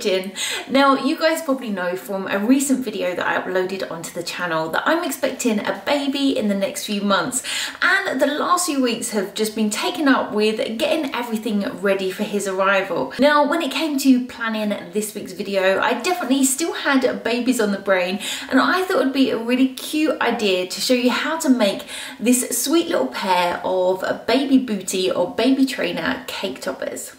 kitchen. Now, you guys probably know from a recent video that I uploaded onto the channel that I'm expecting a baby in the next few months, and the last few weeks have just been taken up with getting everything ready for his arrival. Now, when it came to planning this week's video, I definitely still had babies on the brain, and I thought it would be a really cute idea to show you how to make this sweet little pair of a baby booty or baby trainer cake toppers.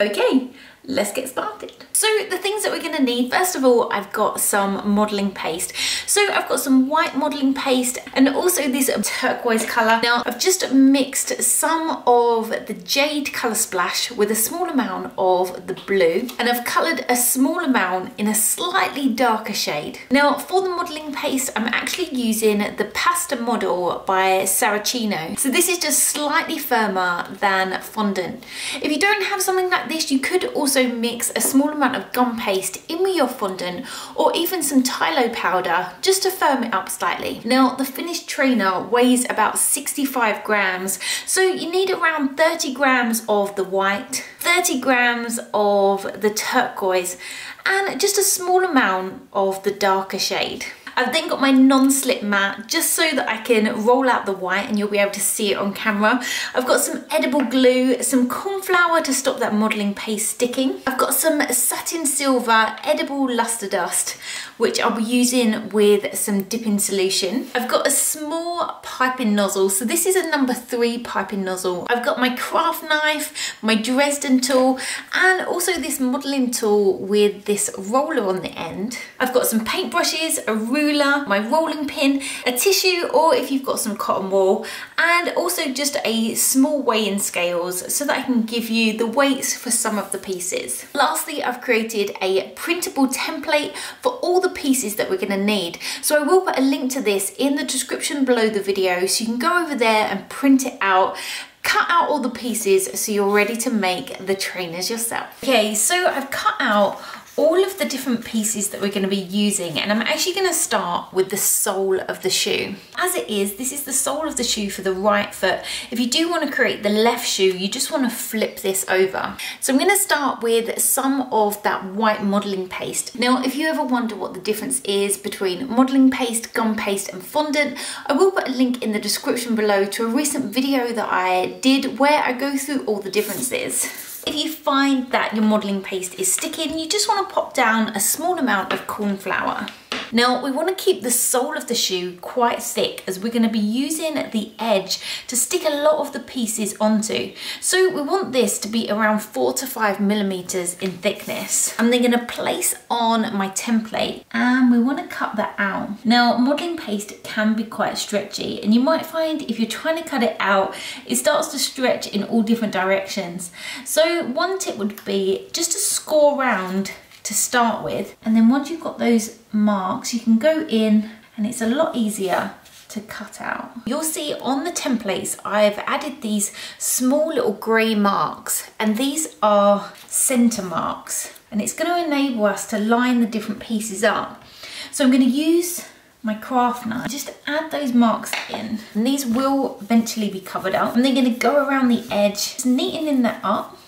Okay, let's get started. So the things that we're going to need, first of all, I've got some modelling paste. So I've got some white modelling paste and also this turquoise colour. Now I've just mixed some of the Jade Colour Splash with a small amount of the blue, and I've coloured a small amount in a slightly darker shade. Now for the modelling paste, I'm actually using the Pasta Model by Saracino. So this is just slightly firmer than fondant. If you don't have something like this, you could also mix a small amount of gum paste in with your fondant or even some Tylo powder just to firm it up slightly. Now the finished trainer weighs about 65 grams, so you need around 30 grams of the white, 30 grams of the turquoise, and just a small amount of the darker shade. I've then got my non-slip mat just so that I can roll out the white and you'll be able to see it on camera. I've got some edible glue, some corn flour to stop that modelling paste sticking. I've got some satin silver edible lustre dust, which I'll be using with some dipping solution. I've got a small piping nozzle, so this is a number 3 piping nozzle. I've got my craft knife, my Dresden tool, and also this modelling tool with this roller on the end. I've got some paintbrushes, a ruler, my rolling pin, a tissue, or if you've got some cotton wool, and also just a small weighing scales so that I can give you the weights for some of the pieces. Lastly, I've created a printable template for all the pieces that we're going to need. So I will put a link to this in the description below the video, so you can go over there and print it out. Cut out all the pieces so you're ready to make the trainers yourself. Okay, so I've cut out all of the different pieces that we're going to be using, and I'm actually going to start with the sole of the shoe. As it is, this is the sole of the shoe for the right foot. If you do want to create the left shoe, you just want to flip this over. So I'm going to start with some of that white modelling paste. Now if you ever wonder what the difference is between modelling paste, gum paste and fondant, I will put a link in the description below to a recent video that I did where I go through all the differences. If you find that your modelling paste is sticking, you just want to pop down a small amount of corn flour. Now we want to keep the sole of the shoe quite thick as we're going to be using the edge to stick a lot of the pieces onto. So we want this to be around 4 to 5 millimeters in thickness. I'm then going to place on my template and we want to cut that out. Now modelling paste can be quite stretchy, and you might find if you're trying to cut it out, it starts to stretch in all different directions. So one tip would be just to score round to start with, and then once you've got those marks you can go in and it's a lot easier to cut out. You'll see on the templates I've added these small little grey marks, and these are centre marks, and it's going to enable us to line the different pieces up. So I'm going to use my craft knife, just add those marks in, and these will eventually be covered up. I'm then going to go around the edge, just neatening that up.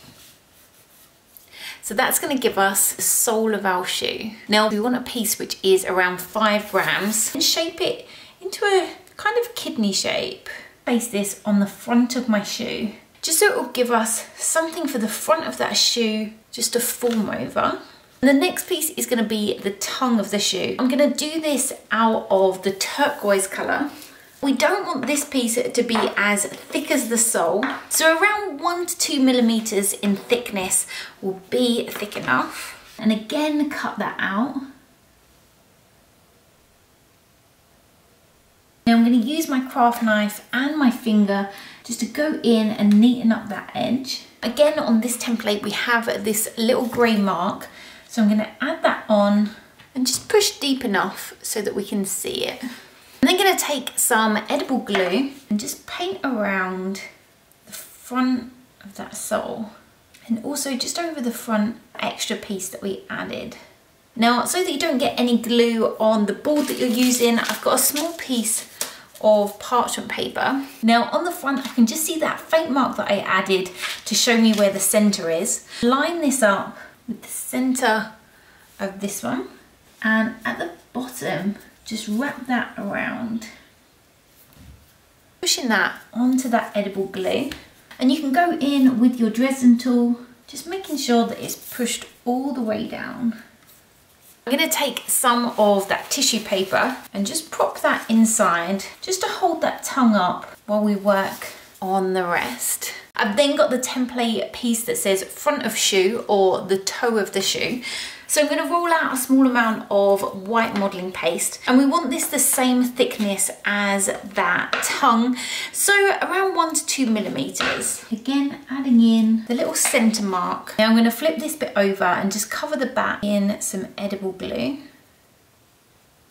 So that's going to give us the sole of our shoe. Now we want a piece which is around 5 grams, and shape it into a kind of kidney shape. Place this on the front of my shoe, just so it will give us something for the front of that shoe just to form over. And the next piece is going to be the tongue of the shoe. I'm going to do this out of the turquoise colour. We don't want this piece to be as thick as the sole, so around 1 to 2 millimeters in thickness will be thick enough. And again, cut that out. Now I'm going to use my craft knife and my finger just to go in and neaten up that edge. Again, on this template we have this little grey mark, so I'm going to add that on and just push deep enough so that we can see it. I'm then going to take some edible glue and just paint around the front of that sole, and also just over the front extra piece that we added. Now so that you don't get any glue on the board that you're using, I've got a small piece of parchment paper. Now on the front I can just see that faint mark that I added to show me where the centre is. Line this up with the center of this one, and at the bottom just wrap that around, pushing that onto that edible glue. And you can go in with your Dresden tool, just making sure that it's pushed all the way down. I'm going to take some of that tissue paper and just prop that inside, just to hold that tongue up while we work on the rest. I've then got the template piece that says front of shoe or the toe of the shoe. So I'm going to roll out a small amount of white modelling paste, and we want this the same thickness as that tongue, so around 1 to 2 millimeters. Again, adding in the little centre mark. Now I'm going to flip this bit over and just cover the back in some edible glue.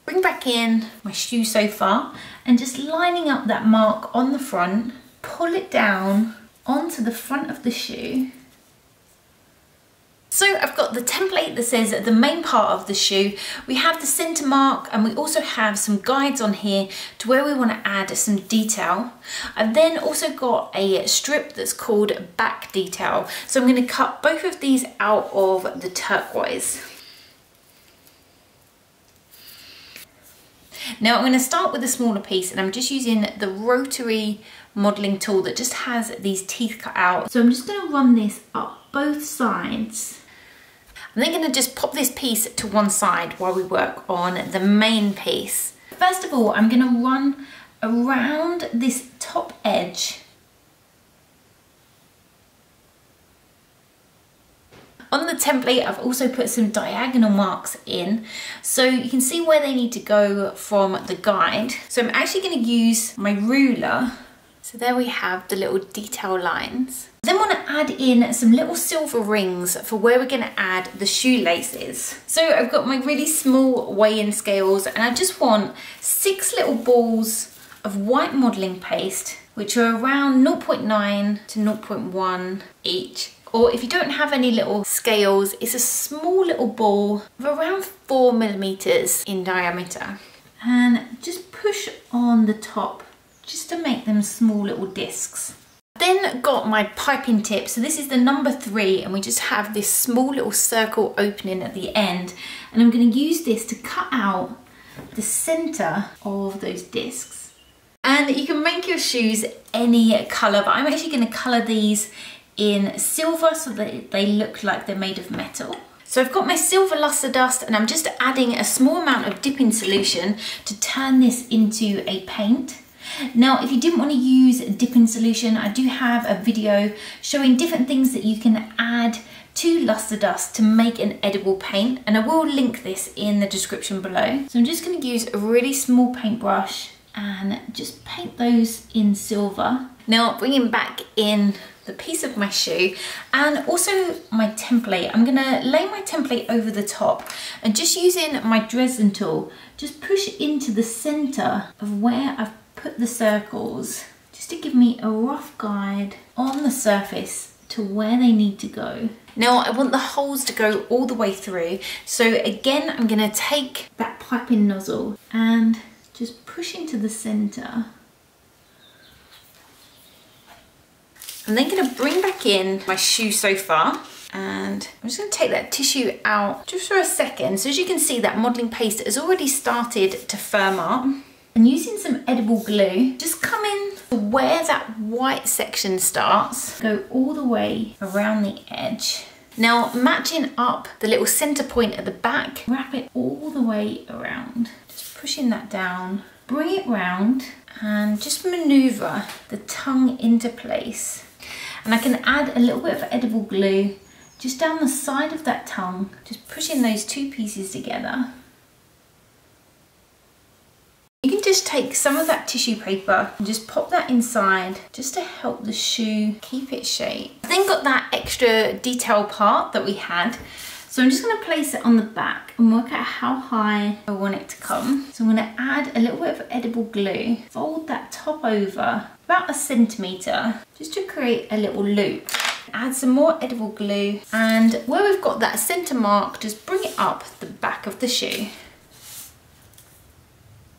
Bring back in my shoe so far and just lining up that mark on the front, pull it down onto the front of the shoe. So I've got the template that says the main part of the shoe, we have the centre mark, and we also have some guides on here to where we want to add some detail. I've then also got a strip that's called back detail. So I'm going to cut both of these out of the turquoise. Now I'm going to start with a smaller piece, and I'm just using the rotary modelling tool that just has these teeth cut out. So I'm just going to run this up both sides. I'm then going to just pop this piece to one side while we work on the main piece. First of all, I'm going to run around this top edge. On the template, I've also put some diagonal marks in, so you can see where they need to go from the guide. So I'm actually going to use my ruler. So there we have the little detail lines. Then I want to add in some little silver rings for where we're going to add the shoelaces. So I've got my really small weigh-in scales, and I just want 6 little balls of white modelling paste, which are around 0.9 to 0.1 each. Or if you don't have any little scales, it's a small little ball of around 4 millimeters in diameter. And just push on the top, just to make them small little discs. Then got my piping tip, so this is the number 3, and we just have this small little circle opening at the end, and I'm going to use this to cut out the center of those discs. And you can make your shoes any color, but I'm actually going to color these in silver so that they look like they're made of metal. So I've got my Silver Lustre Dust, and I'm just adding a small amount of dipping solution to turn this into a paint. Now, if you didn't want to use dipping solution, I do have a video showing different things that you can add to Lustre Dust to make an edible paint, and I will link this in the description below. So I'm just going to use a really small paintbrush and just paint those in silver. Now, bringing back in the piece of my shoe and also my template, I'm going to lay my template over the top and just using my Dresden tool, just push into the center of where I've put the circles, just to give me a rough guide on the surface to where they need to go. Now I want the holes to go all the way through, so again I'm going to take that piping nozzle and just push into the center. I'm then going to bring back in my shoe so far, and I'm just going to take that tissue out just for a second. So as you can see, that modelling paste has already started to firm up. And using some edible glue, just come in to where that white section starts, go all the way around the edge. Now matching up the little centre point at the back, wrap it all the way around, just pushing that down, bring it round and just manoeuvre the tongue into place. And I can add a little bit of edible glue just down the side of that tongue, just pushing those two pieces together. You can just take some of that tissue paper and just pop that inside just to help the shoe keep its shape. I've then got that extra detail part that we had. So I'm just going to place it on the back and work out how high I want it to come. So I'm going to add a little bit of edible glue, fold that top over about 1 centimetre just to create a little loop. Add some more edible glue, and where we've got that centre mark, just bring it up the back of the shoe.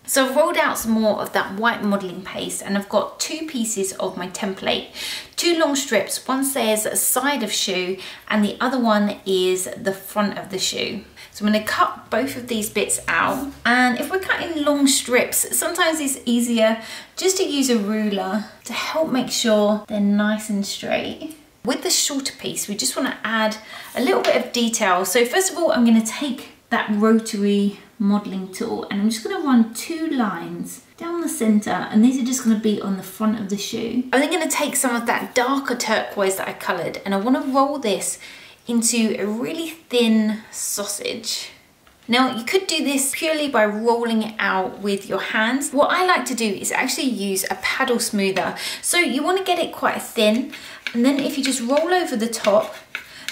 So I've rolled out some more of that white modelling paste, and I've got two pieces of my template. Two long strips, one says side of shoe and the other one is the front of the shoe. So I'm going to cut both of these bits out, and if we're cutting long strips, sometimes it's easier just to use a ruler to help make sure they're nice and straight. With the shorter piece, we just want to add a little bit of detail. So first of all, I'm going to take that rotary modelling tool and I'm just going to run two lines down the centre, and these are just going to be on the front of the shoe. I'm then going to take some of that darker turquoise that I coloured, and I want to roll this into a really thin sausage. Now you could do this purely by rolling it out with your hands. What I like to do is actually use a paddle smoother. So you want to get it quite thin, and then if you just roll over the top,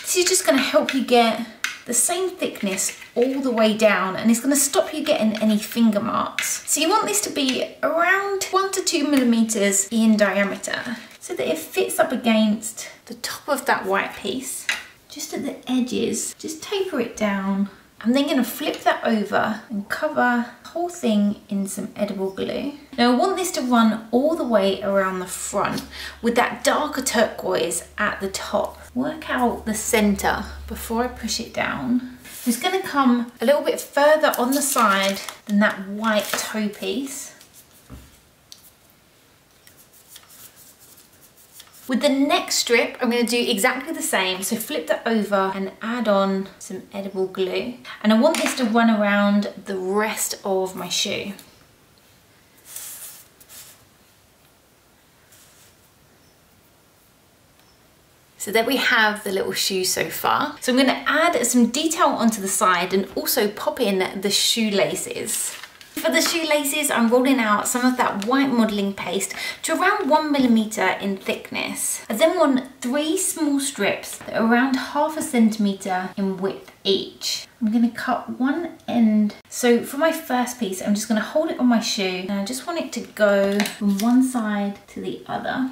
this is just going to help you get the same thickness all the way down, and it's going to stop you getting any finger marks. So you want this to be around 1 to 2 millimeters in diameter so that it fits up against the top of that white piece. Just at the edges, just taper it down. I'm then going to flip that over and cover the whole thing in some edible glue. Now I want this to run all the way around the front with that darker turquoise at the top. Work out the centre before I push it down. It's going to come a little bit further on the side than that white toe piece. With the next strip, I'm going to do exactly the same, so flip that over and add on some edible glue. And I want this to run around the rest of my shoe. So there we have the little shoe so far. So I'm going to add some detail onto the side and also pop in the shoelaces. For the shoelaces, I'm rolling out some of that white modelling paste to around 1 millimeter in thickness. I then want three small strips that are around 1/2 centimeter in width each. I'm going to cut one end. So for my first piece, I'm just going to hold it on my shoe, and I just want it to go from one side to the other.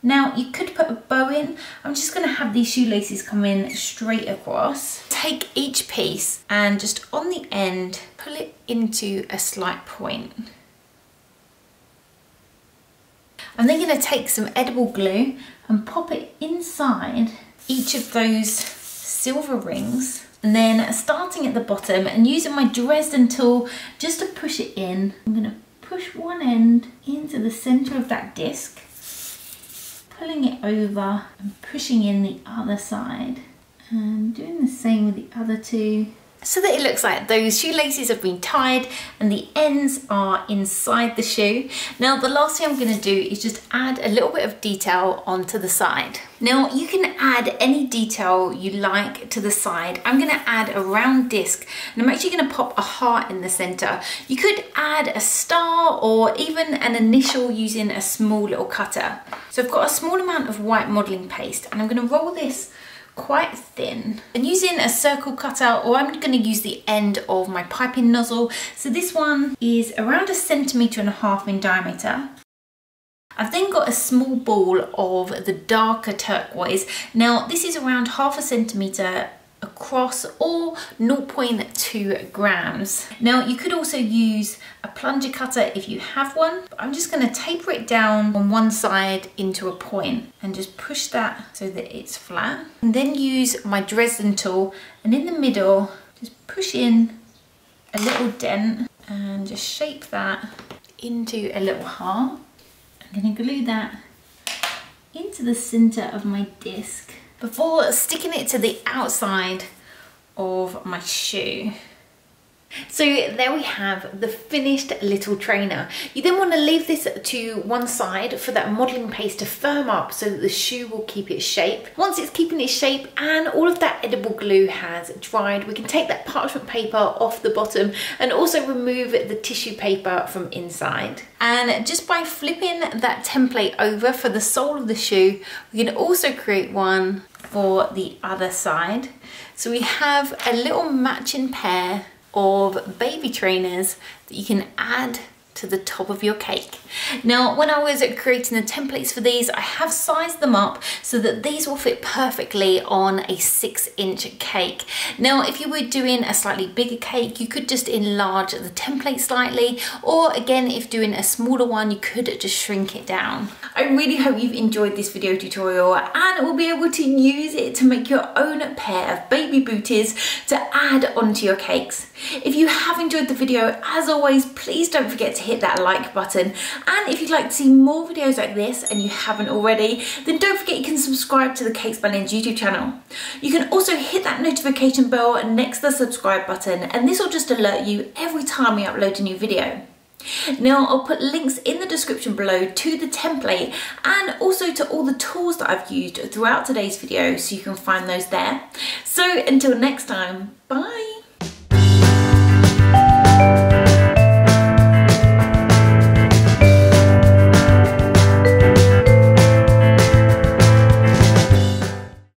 Now you could put a bow in. I'm just going to have these shoelaces come in straight across. Take each piece and just on the end pull it into a slight point. I'm then going to take some edible glue and pop it inside each of those silver rings, and then starting at the bottom and using my Dresden tool just to push it in. I'm going to push one end into the centre of that disc, pulling it over and pushing in the other side, and doing the same with the other two so that it looks like those shoelaces have been tied and the ends are inside the shoe. Now the last thing I'm going to do is just add a little bit of detail onto the side. Now you can add any detail you like to the side. I'm going to add a round disc, and I'm actually going to pop a heart in the centre. You could add a star or even an initial using a small little cutter. So I've got a small amount of white modelling paste, and I'm going to roll this quite thin. I'm using a circle cutter, or I'm going to use the end of my piping nozzle. So this one is around 1.5 centimeters in diameter. I've then got a small ball of the darker turquoise. Now this is around 0.5 centimeter across, or 0.2 grams. Now you could also use a plunger cutter if you have one, but I'm just going to taper it down on one side into a point and just push that so that it's flat, and then use my Dresden tool, and in the middle just push in a little dent and just shape that into a little heart. I'm going to glue that into the center of my disc before sticking it to the outside of my shoe. So there we have the finished little trainer. You then want to leave this to one side for that modelling paste to firm up so that the shoe will keep its shape. Once it's keeping its shape and all of that edible glue has dried, we can take that parchment paper off the bottom and also remove the tissue paper from inside. And just by flipping that template over for the sole of the shoe, we can also create one for the other side. So we have a little matching pair of baby trainers that you can add to the top of your cake. Now, when I was creating the templates for these, I have sized them up so that these will fit perfectly on a 6-inch cake. Now, if you were doing a slightly bigger cake, you could just enlarge the template slightly, or again, if doing a smaller one, you could just shrink it down. I really hope you've enjoyed this video tutorial and will be able to use it to make your own pair of baby booties to add onto your cakes. If you have enjoyed the video, as always, please don't forget to hit that like button. And if you'd like to see more videos like this and you haven't already, then don't forget you can subscribe to the CakesbyLynz YouTube channel. You can also hit that notification bell next to the subscribe button, and this will just alert you every time we upload a new video. Now, I'll put links in the description below to the template and also to all the tools that I've used throughout today's video, so you can find those there. So until next time, bye!